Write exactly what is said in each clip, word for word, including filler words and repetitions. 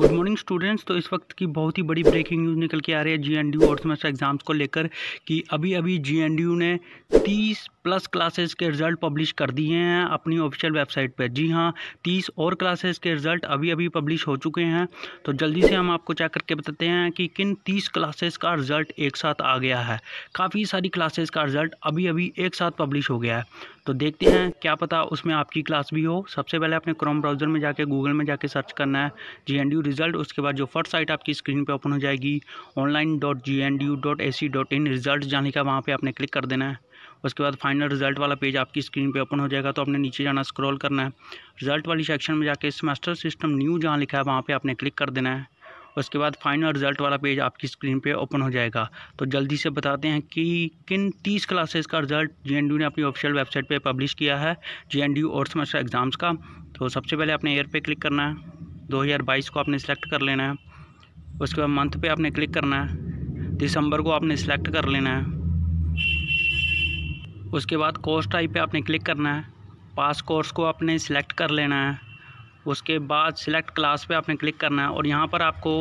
Good morning students. तो इस वक्त की बहुत ही बड़ी ब्रेकिंग न्यूज़ निकल के आ रही है जीएनडीयू और सेमेस्टर एग्ज़ाम्स को लेकर कि अभी अभी जीएनडीयू ने तीस प्लस क्लासेस के रिज़ल्ट पब्लिश कर दिए हैं अपनी ऑफिशियल वेबसाइट पर। जी हाँ, तीस और क्लासेस के रिज़ल्ट अभी अभी पब्लिश हो चुके हैं। तो जल्दी से हम आपको चेक करके बताते हैं कि किन तीस क्लासेस का रिज़ल्ट एक साथ आ गया है। काफ़ी सारी क्लासेस का रिज़ल्ट अभी अभी एक साथ पब्लिश हो गया है, तो देखते हैं, क्या पता उसमें आपकी क्लास भी हो। सबसे पहले आपने क्रोम ब्राउज़र में जाके, गूगल में जाके सर्च करना है जीएनडीयू रिज़ल्ट। उसके बाद जो फर्स्ट साइट आपकी स्क्रीन पे ओपन हो जाएगी online dot G N D U dot A C dot in, result जाने का वहाँ पे आपने क्लिक कर देना है। उसके बाद फाइनल रिज़ल्ट वाला पेज आपकी स्क्रीन पे ओपन हो जाएगा, तो आपने नीचे जाना, स्क्रॉल करना है, रिज़ल्ट वाली सेक्शन में जाके सेमेस्टर सिस्टम न्यू जहाँ लिखा है वहाँ पर आपने क्लिक कर देना है। उसके बाद फाइनल रिज़ल्ट वाला पेज आपकी स्क्रीन पे ओपन हो जाएगा। तो जल्दी से बताते हैं कि किन तीस क्लासेस का रिज़ल्ट जीएनडीयू ने अपनी ऑफिशियल वेबसाइट पे पब्लिश किया है जीएनडीयू और सेमेस्टर एग्ज़ाम्स का। तो सबसे पहले आपने ईयर पे क्लिक करना है, दो हज़ार बाईस को आपने सेलेक्ट कर लेना है। उसके बाद मंथ पे आपने क्लिक करना है, दिसंबर को आपने सेलेक्ट कर लेना है। उसके बाद कोर्स टाइप पर आपने क्लिक करना है, पास कोर्स को आपने सेलेक्ट कर लेना है। उसके बाद सिलेक्ट क्लास पे आपने क्लिक करना है और यहाँ पर आपको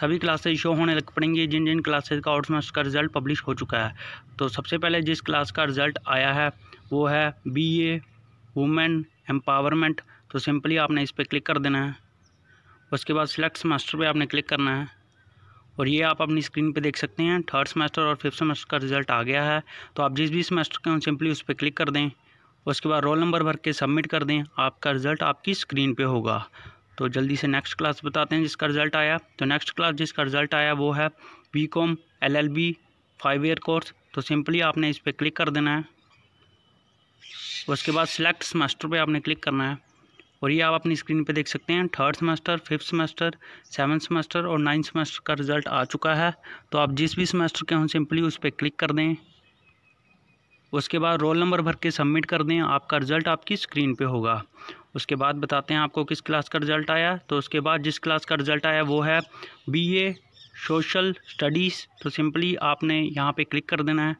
सभी क्लासेस शो होने लग पड़ेंगे जिन जिन क्लासेस का और सेमेस्टर का रिज़ल्ट पब्लिश हो चुका है। तो सबसे पहले जिस क्लास का रिज़ल्ट आया है वो है बीए वुमेन एम्पावरमेंट। तो सिंपली आपने इस पर क्लिक कर देना है। उसके बाद सिलेक्ट सेमेस्टर पे आपने क्लिक करना है और ये आप अपनी स्क्रीन पे देख सकते हैं, थर्ड सेमेस्टर और फिफ्थ सेमेस्टर का रिज़ल्ट आ गया है। तो आप जिस भी सेमेस्टर के हों सिंपली उस पर क्लिक कर दें। उसके बाद रोल नंबर भर के सबमिट कर दें, आपका रिज़ल्ट आपकी स्क्रीन पे होगा। तो जल्दी से नेक्स्ट क्लास बताते हैं जिसका रिज़ल्ट आया। तो नेक्स्ट क्लास जिसका रिज़ल्ट आया वो है B com L L B five year course. तो सिंपली आपने इस पर क्लिक कर देना है। उसके बाद सिलेक्ट सेमेस्टर पे आपने क्लिक करना है और ये आप अपनी स्क्रीन पे देख सकते हैं, third semester, fifth semester, seventh semester और नाइन्थ सेमेस्टर का रिज़ल्ट आ चुका है। तो आप जिस भी सेमेस्टर के हों सिंपली उस पर क्लिक कर दें। उसके बाद रोल नंबर भर के सबमिट कर दें, आपका रिज़ल्ट आपकी स्क्रीन पे होगा। उसके बाद बताते हैं आपको किस क्लास का रिज़ल्ट आया। तो उसके बाद जिस क्लास का रिज़ल्ट आया वो है बीए सोशल स्टडीज़। तो सिंपली आपने यहाँ पे क्लिक कर देना है।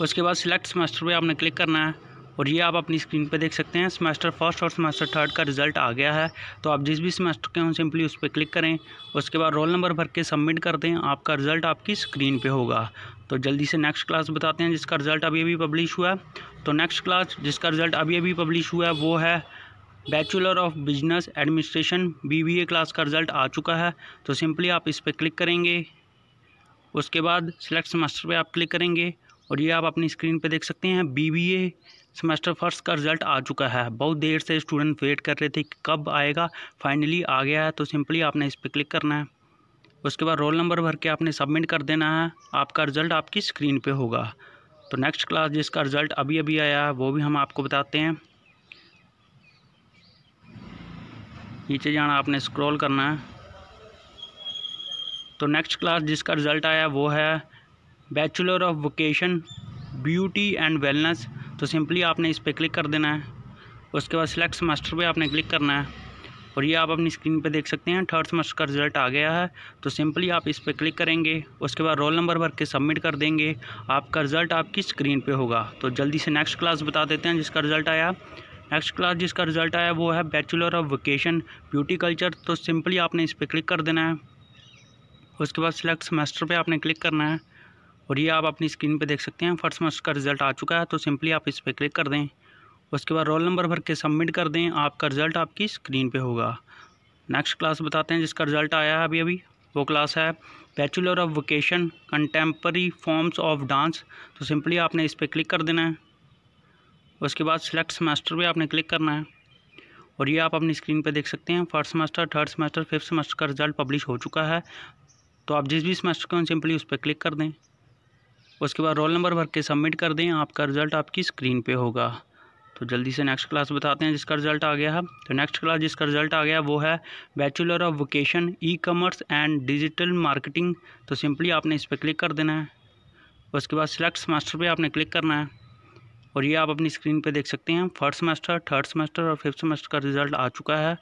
उसके बाद सिलेक्ट सेमेस्टर पे आपने क्लिक करना है और ये आप अपनी स्क्रीन पे देख सकते हैं, सेमेस्टर फर्स्ट और सेमेस्टर थर्ड का रिज़ल्ट आ गया है। तो आप जिस भी सेमेस्टर के हों सिंपली उस पर क्लिक करें। उसके बाद रोल नंबर भर के सबमिट कर दें, आपका रिज़ल्ट आपकी स्क्रीन पे होगा। तो जल्दी से नेक्स्ट क्लास बताते हैं जिसका रिज़ल्ट अभी अभी पब्लिश हुआ है। तो नेक्स्ट क्लास जिसका रिज़ल्ट अभी अभी पब्लिश हुआ है वो है bachelor of business administration BBA class का रिज़ल्ट आ चुका है। तो सिंपली आप इस पर क्लिक करेंगे। उसके बाद सिलेक्ट सेमेस्टर पर आप क्लिक करेंगे और ये आप अपनी स्क्रीन पे देख सकते हैं, बीबीए सेमेस्टर फर्स्ट का रिज़ल्ट आ चुका है। बहुत देर से स्टूडेंट वेट कर रहे थे कि कब आएगा, फाइनली आ गया है। तो सिंपली आपने इस पर क्लिक करना है। उसके बाद रोल नंबर भर के आपने सबमिट कर देना है, आपका रिज़ल्ट आपकी स्क्रीन पे होगा। तो नेक्स्ट क्लास जिसका रिज़ल्ट अभी अभी आया वो भी हम आपको बताते हैं। नीचे जाना, आपने स्क्रॉल करना है। तो नेक्स्ट क्लास जिसका रिज़ल्ट आया वो है bachelor of vocation beauty and wellness. तो सिंपली आपने इस पर क्लिक कर देना है। उसके बाद सिलेक्ट सेमेस्टर पे आपने क्लिक करना है और ये आप अपनी स्क्रीन पे देख सकते हैं, थर्ड सेमेस्टर का रिज़ल्ट आ गया है। तो सिंपली आप इस पर क्लिक करेंगे। उसके बाद रोल नंबर भर के सबमिट कर देंगे, आपका रिज़ल्ट आपकी स्क्रीन पे होगा। तो जल्दी से नेक्स्ट क्लास बता देते हैं जिसका रिज़ल्ट आया। नेक्स्ट क्लास जिसका रिज़ल्ट आया वो है bachelor of vocation beauty culture. तो सिंपली आपने इस पर क्लिक कर देना है। उसके बाद सिलेक्ट सेमेस्टर पर आपने क्लिक करना है और ये आप अपनी स्क्रीन पे देख सकते हैं, फर्स्ट सेमेस्टर का रिज़ल्ट आ चुका है। तो सिंपली आप इस पर क्लिक कर दें। उसके बाद रोल नंबर भर के सबमिट कर दें, आपका रिज़ल्ट आपकी स्क्रीन पे होगा। नेक्स्ट क्लास बताते हैं जिसका रिज़ल्ट आया है अभी अभी, वो क्लास है bachelor of vocation contemporary forms of dance. तो सिंपली आपने इस पर क्लिक कर देना है। उसके बाद सिलेक्ट सेमेस्टर पर आपने क्लिक करना है और ये आप अपनी स्क्रीन पर देख सकते हैं, first semester, third semester, fifth semester का रिज़ल्ट पब्लिश हो चुका है। तो आप जिस भी सेमेस्टर के हों सिंपली उस पर क्लिक कर दें। उसके बाद रोल नंबर भर के सबमिट कर दें, आपका रिज़ल्ट आपकी स्क्रीन पे होगा। तो जल्दी से नेक्स्ट क्लास बताते हैं जिसका रिज़ल्ट आ गया है। तो नेक्स्ट क्लास जिसका रिज़ल्ट आ गया वो है bachelor of vocation e commerce and digital marketing. तो सिंपली आपने इस पर क्लिक कर देना है। उसके बाद सिलेक्ट सेमेस्टर पे आपने क्लिक करना है और ये आप अपनी स्क्रीन पर देख सकते हैं, फर्स्ट सेमेस्टर, थर्ड सेमेस्टर और फिफ्थ सेमेस्टर का रिज़ल्ट आ चुका है।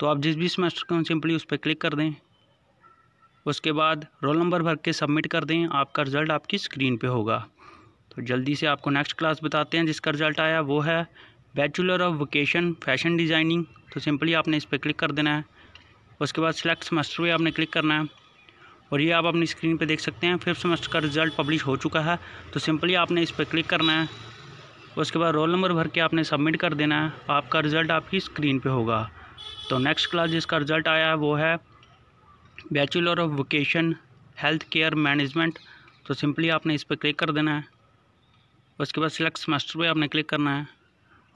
तो आप जिस भी सेमेस्टर को सिंपली उस पर क्लिक कर दें। उसके बाद रोल नंबर भर के सबमिट कर दें, आपका रिज़ल्ट आपकी स्क्रीन पे होगा। तो जल्दी से आपको नेक्स्ट क्लास बताते हैं जिसका रिज़ल्ट आया वो है bachelor of vocation fashion designing. तो सिंपली आपने इस पर क्लिक कर देना है उसके बाद सिलेक्ट सेमेस्टर पे आपने क्लिक करना है और ये आप अपनी स्क्रीन पे देख सकते हैं फिफ्थ सेमेस्टर का रिजल्ट पब्लिश हो चुका है। तो सिंपली आपने इस पर क्लिक करना है, उसके बाद रोल नंबर भर के आपने सबमिट कर देना है, आपका रिज़ल्ट आपकी स्क्रीन पे होगा। तो नेक्स्ट क्लास जिसका रिज़ल्ट आया है वो है bachelor of vocation health care management. तो सिंपली आपने इस पर क्लिक कर देना है, उसके बाद सिलेक्ट सेमेस्टर पे आपने क्लिक करना है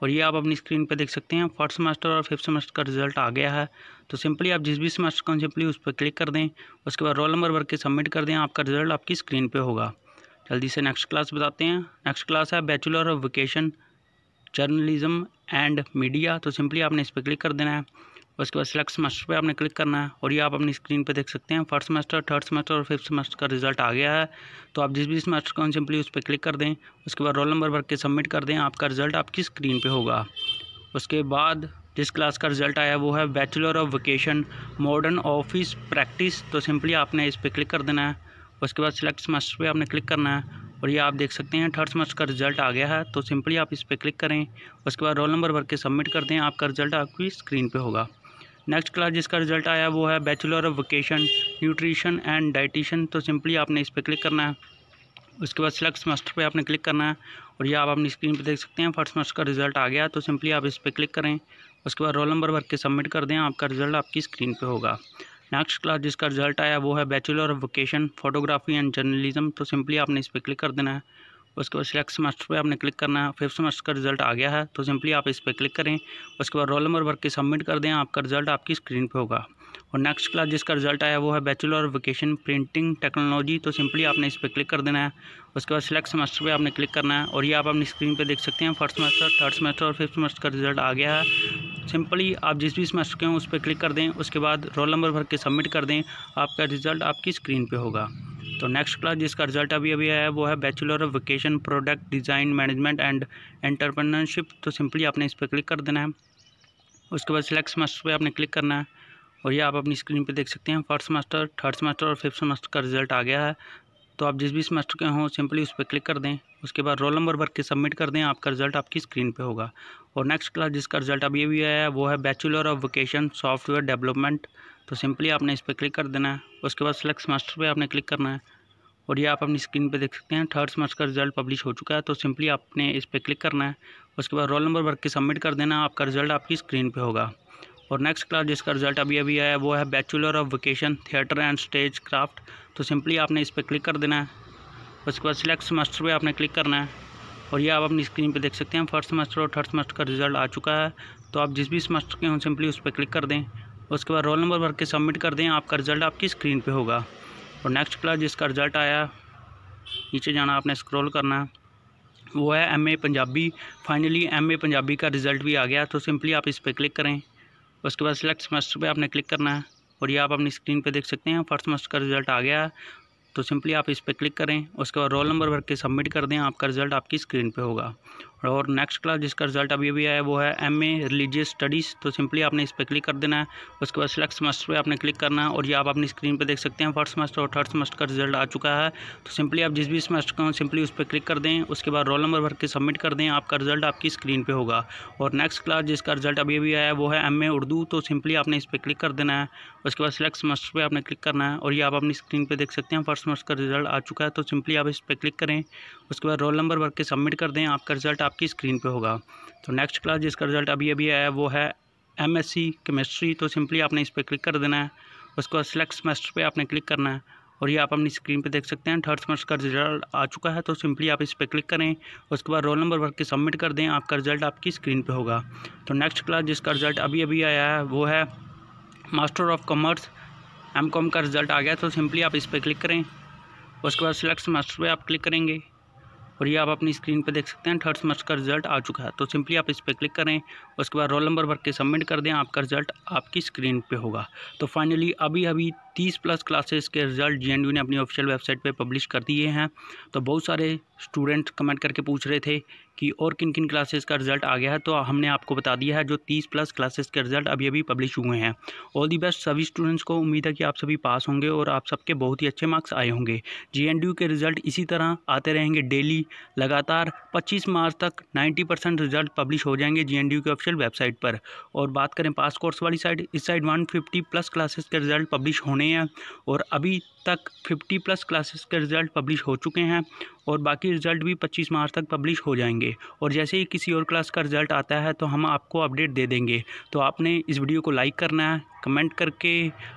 और ये आप अपनी स्क्रीन पे देख सकते हैं फर्स्ट सेमेस्टर और फिफ्थ सेमेस्टर का रिजल्ट आ गया है। तो सिंपली आप जिस भी सेमेस्टर का सिंपली उस पर क्लिक कर दें, उसके बाद रोल नंबर भर के सबमिट कर दें, आपका रिजल्ट आपकी स्क्रीन पे होगा। जल्दी से नेक्स्ट क्लास बताते हैं। नेक्स्ट क्लास है bachelor of vocation journalism and media. तो सिंपली आपने इस पर क्लिक कर देना है, उसके बाद सिलेक्ट सेमेस्टर पे आपने क्लिक करना है और ये आप अपनी स्क्रीन पे देख सकते हैं फर्स्ट सेमेस्टर थर्ड सेमेस्टर और फिफ्थ सेमेस्टर का रिजल्ट आ गया है। तो आप जिस भी सेमेस्टर का सिंपली उस पर क्लिक कर दें, उसके बाद रोल नंबर भर के सबमिट कर दें, आपका रिजल्ट आपकी स्क्रीन पे होगा। उसके बाद जिस क्लास का रिजल्ट आया वो है bachelor of vocation modern office practice. तो सिंपली आपने इस पर क्लिक कर देना है, उसके बाद सिलेक्ट सेमेस्टर पर आपने क्लिक करना है और ये आप देख सकते हैं थर्ड सेमेस्टर का रिजल्ट आ गया है। तो सिंपली आप इस पर क्लिक करें, उसके बाद रोल नंबर भर के सबमिट कर दें, आपका रिजल्ट आपकी स्क्रीन पर होगा। नेक्स्ट क्लास जिसका रिजल्ट आया वो है bachelor of vocation nutrition and dietitian. तो सिंपली आपने इस पर क्लिक करना है, उसके बाद सिलेक्ट सेमेस्टर पे आपने क्लिक करना है और ये आप अपनी स्क्रीन पे देख सकते हैं फर्स्ट सेमेस्टर का रिजल्ट आ गया। तो सिंपली आप इस पर क्लिक करें, उसके बाद रोल नंबर भर के सबमिट कर दें, आपका रिजल्ट आपकी स्क्रीन पर होगा। नेक्स्ट क्लास जिसका रिजल्ट आया वो है bachelor of vocation photography and journalism. तो सिंपली आपने इस पर क्लिक कर देना है, उसके बाद सिलेक्ट सेमेस्टर पे आपने क्लिक करना है, फिफ्थ सेमेस्टर का रिजल्ट आ गया है। तो सिंपली आप इस पर क्लिक करें, उसके बाद रोल नंबर भर के सबमिट कर दें, आपका रिजल्ट आपकी स्क्रीन पे होगा। और नेक्स्ट क्लास जिसका रिजल्ट आया वो है bachelor of vocation printing technology. तो सिंपली आपने इस पर क्लिक कर देना है, उसके बाद सिलेक्ट सेमेस्टर पे आपने क्लिक करना है और ये आप अपनी स्क्रीन पर देख सकते हैं फर्स्ट सेमेस्टर थर्ड सेमेस्टर और फिफ्थ सेमेस्टर का रिजल्ट आ गया है। सिंपली आप जिस भी सेमेस्टर के हों उस पर क्लिक कर दें, उसके बाद रोल नंबर भर के सबमिट कर दें, आपका रिजल्ट आपकी स्क्रीन पर होगा। तो नेक्स्ट क्लास जिसका रिजल्ट अभी अभी आया है वो है bachelor of vocation product design management and entrepreneurship. तो सिंपली आपने इस पर क्लिक कर देना है, उसके बाद सिलेक्ट सेमेस्टर पे आपने क्लिक करना है और ये आप अपनी स्क्रीन पे देख सकते हैं फर्स्ट सेमेस्टर थर्ड सेमेस्टर और फिफ्थ सेमेस्टर का रिजल्ट आ गया है। तो आप जिस भी सेमेस्टर के हों सिंपली उस पर क्लिक कर दें, उसके बाद रोल नंबर भर के सबमिट कर दें, आपका रिजल्ट आपकी स्क्रीन पे होगा। और नेक्स्ट क्लास जिसका रिजल्ट अभी अभी आया है वो है bachelor of vocation software development. तो सिंपली आपने इस पर क्लिक कर देना है, उसके बाद सिलेक्ट सेमेस्टर पे आपने क्लिक करना है और ये आप अपनी स्क्रीन पे देख सकते हैं थर्ड सेमेस्टर का रिजल्ट पब्लिश हो चुका है। तो सिंपली आपने इस पर क्लिक करना है, उसके बाद रोल नंबर भर के सबमिट कर देना, आपका रिजल्ट आपकी स्क्रीन पे होगा। और नेक्स्ट क्लास जिसका रिजल्ट अभी अभी आया है वो है bachelor of vocation theatre and stage craft. तो सिंपली आपने इस पर क्लिक कर देना है, उसके बाद सिलेक्ट सेमेस्टर पे आपने क्लिक करना है और ये आप अपनी स्क्रीन पे देख सकते हैं फर्स्ट सेमेस्टर और थर्ड सेमेस्टर का रिजल्ट आ चुका है। तो आप जिस भी सेमेस्टर के हों सिंपली उस पर क्लिक कर दें, उसके बाद रोल नंबर भर के सबमिट कर दें, आपका रिजल्ट आपकी स्क्रीन पर होगा। और नेक्स्ट क्लास जिसका रिजल्ट आया, नीचे जाना, आपने स्क्रॉल करना है, वो है M A Punjabi. Finally M A Punjabi का रिजल्ट भी आ गया। तो सिंपली आप इस पर क्लिक करें, उसके बाद सिलेक्ट सेमेस्टर पे आपने क्लिक करना है और ये आप अपनी स्क्रीन पे देख सकते हैं फर्स्ट सेमेस्टर का रिजल्ट आ गया है। तो सिंपली आप इस पर क्लिक करें, उसके बाद रोल नंबर भर के सबमिट कर दें, आपका रिजल्ट आपकी स्क्रीन पे होगा। और नेक्स्ट क्लास जिसका रिजल्ट अभी अभी आया वो है एम ए रिलीजियस स्टडीज़। तो सिंपली आपने इस पर क्लिक कर देना है, उसके बाद सिलेक्ट सेमेस्टर पे आपने क्लिक करना है और ये आप अपनी स्क्रीन पे देख सकते हैं फर्स्ट सेमेस्टर और थर्ड सेमेस्टर का रिजल्ट आ चुका है। तो सिंपली आप जिस भी सेमेस्टर का सिंपली उस पर क्लिक कर दें, उसके बाद रोल नंबर भर के सबमिट कर दें, आपका रिजल्ट आपकी स्क्रीन पर होगा। और नेक्स्ट क्लास जिसका रिजल्ट अभी अभी आया वो है एम ए उर्दू। तो सिंपली आपने इस पर क्लिक कर देना है, उसके बाद सिलेक्ट सेमेस्टर पर आपने क्लिक करना है और ये आप अपनी स्क्रीन पर देख सकते हैं फर्स्ट सेमेस्टर का रिजल्ट आ चुका है। तो सिंपली आप इस पर क्लिक करें, उसके बाद रोल नंबर भर के सबमिट कर दें, आपका रिजल्ट आपकी स्क्रीन पे होगा। तो नेक्स्ट क्लास जिसका रिजल्ट अभी अभी आया वो है एमएससी केमिस्ट्री। तो सिंपली आपने इस पर क्लिक कर देना है, उसके बाद सिलेक्ट सेमेस्टर पे आपने क्लिक करना है और ये आप अपनी स्क्रीन पे देख सकते हैं थर्ड सेमेस्टर का रिजल्ट आ चुका है। तो सिंपली आप इस पर क्लिक करें, उसके बाद रोल नंबर भर के सबमिट कर दें, आपका रिजल्ट आपकी स्क्रीन पर होगा। तो नेक्स्ट क्लास जिसका रिजल्ट अभी अभी आया है वो है master of commerce M com का रिजल्ट आ गया। तो सिंपली आप इस पर क्लिक करें, उसके बाद सिलेक्ट सेमेस्टर पे आप क्लिक करेंगे और ये आप अपनी स्क्रीन पे देख सकते हैं थर्ड सेमेस्टर का रिजल्ट आ चुका है। तो सिंपली आप इस पर क्लिक करें, उसके बाद रोल नंबर भर के सबमिट कर दें, आपका रिजल्ट आपकी स्क्रीन पे होगा। तो फाइनली अभी अभी तीस प्लस क्लासेस के रिजल्ट जी एन यू ने अपनी ऑफिशियल वेबसाइट पे पब्लिश कर दिए हैं। तो बहुत सारे स्टूडेंट कमेंट करके पूछ रहे थे कि और किन किन क्लासेस का रिजल्ट आ गया है, तो हमने आपको बता दिया है जो तीस प्लस क्लासेस के रिजल्ट अभी अभी पब्लिश हुए हैं। ऑल दी बेस्ट सभी स्टूडेंट्स को, उम्मीद है कि आप सभी पास होंगे और आप सबके बहुत ही अच्छे मार्क्स आए होंगे। जेएनयू के रिजल्ट इसी तरह आते रहेंगे डेली, लगातार पच्चीस मार्च तक नाइन्टी परसेंट रिजल्ट पब्लिश हो जाएंगे जेएनयू की ऑफिशियल वेबसाइट पर। और बात करें पास कोर्स वाली साइड, इस side one fifty plus classes के रिजल्ट पब्लिश होने हैं और अभी तक फिफ्टी प्लस क्लासेस के रिजल्ट पब्लिश हो चुके हैं और बाकी रिजल्ट भी पच्चीस मार्च तक पब्लिश हो जाएंगे। और जैसे ही किसी और क्लास का रिजल्ट आता है तो हम आपको अपडेट दे देंगे। तो आपने इस वीडियो को लाइक करना है, कमेंट करके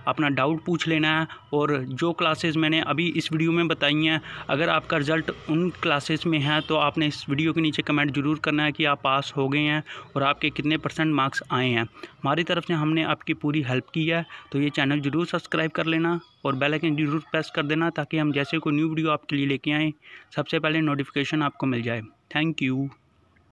अपना डाउट पूछ लेना है। और जो क्लासेस मैंने अभी इस वीडियो में बताई हैं, अगर आपका रिज़ल्ट उन क्लासेस में है तो आपने इस वीडियो के नीचे कमेंट ज़रूर करना है कि आप पास हो गए हैं और आपके कितने परसेंट मार्क्स आए हैं। हमारी तरफ से हमने आपकी पूरी हेल्प की है, तो ये चैनल ज़रूर सब्सक्राइब कर लेना और बेल आइकन ज़रूर प्रेस कर देना ताकि हम जैसे कोई न्यू वीडियो आपके लिए लेके आएँ सबसे पहले नोटिफिकेशन आपको मिल जाए। Thank you.